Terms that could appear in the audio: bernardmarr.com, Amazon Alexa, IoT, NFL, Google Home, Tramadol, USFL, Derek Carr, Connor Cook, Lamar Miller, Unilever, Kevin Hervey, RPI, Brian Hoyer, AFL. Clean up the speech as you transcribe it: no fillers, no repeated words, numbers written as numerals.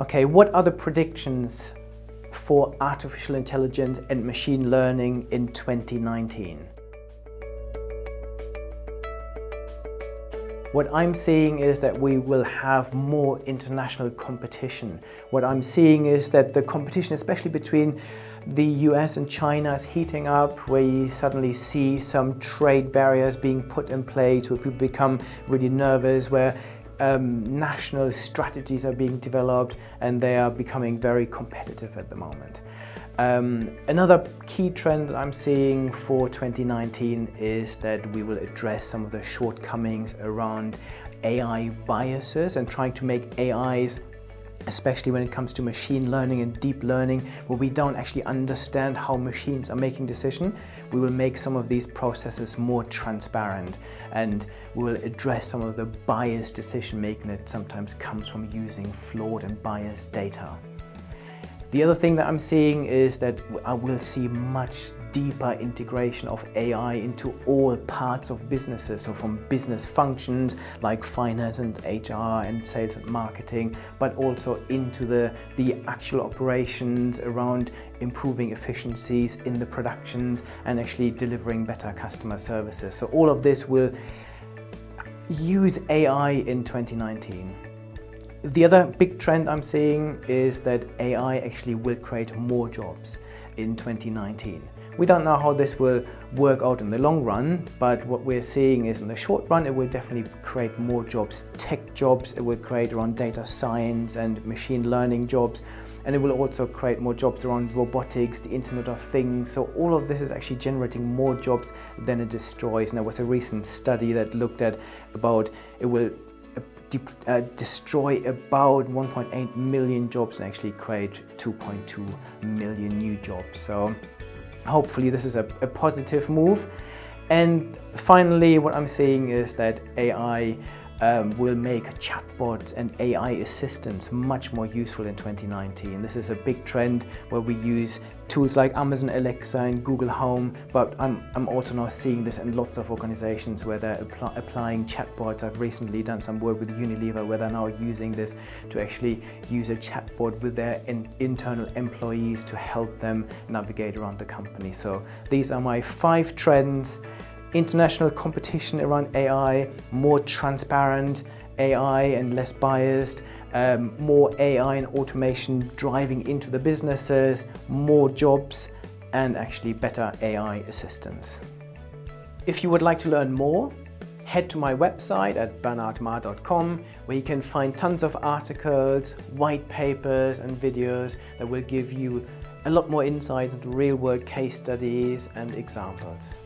Okay, what are the predictions for artificial intelligence and machine learning in 2019? What I'm seeing is that we will have more international competition. What I'm seeing is that the competition, especially between the US and China, is heating up, where you suddenly see some trade barriers being put in place, where people become really nervous, where national strategies are being developed, and they are becoming very competitive at the moment. Another key trend that I'm seeing for 2019 is that we will address some of the shortcomings around AI biases and trying to make AIs, especially when it comes to machine learning and deep learning, where we don't actually understand how machines are making decisions. We will make some of these processes more transparent, and we will address some of the biased decision making that sometimes comes from using flawed and biased data. The other thing that I'm seeing is that I will see much deeper integration of AI into all parts of businesses. So from business functions like finance and HR and sales and marketing, but also into the actual operations around improving efficiencies in the productions and actually delivering better customer services. So all of this will use AI in 2019. The other big trend I'm seeing is that AI actually will create more jobs in 2019. We don't know how this will work out in the long run, but what we're seeing is in the short run, it will definitely create more jobs, tech jobs, it will create around data science and machine learning jobs, and it will also create more jobs around robotics, the Internet of Things. So all of this is actually generating more jobs than it destroys. And there was a recent study that looked at about, it will destroy about 1.8 million jobs and actually create 2.2 million new jobs. So hopefully this is a positive move. And finally, what I'm seeing is that AI will make chatbots and AI assistants much more useful in 2019. This is a big trend where we use tools like Amazon Alexa and Google Home, but I'm also now seeing this in lots of organizations where they're applying chatbots. I've recently done some work with Unilever where they're now using this to actually use a chatbot with their internal employees to help them navigate around the company. So these are my 5 trends: international competition around AI, more transparent AI and less biased, more AI and automation driving into the businesses, more jobs, and actually better AI assistance. If you would like to learn more, head to my website at bernardmarr.com, where you can find tons of articles, white papers and videos that will give you a lot more insights into real-world case studies and examples.